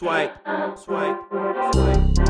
Swipe, swipe, swipe.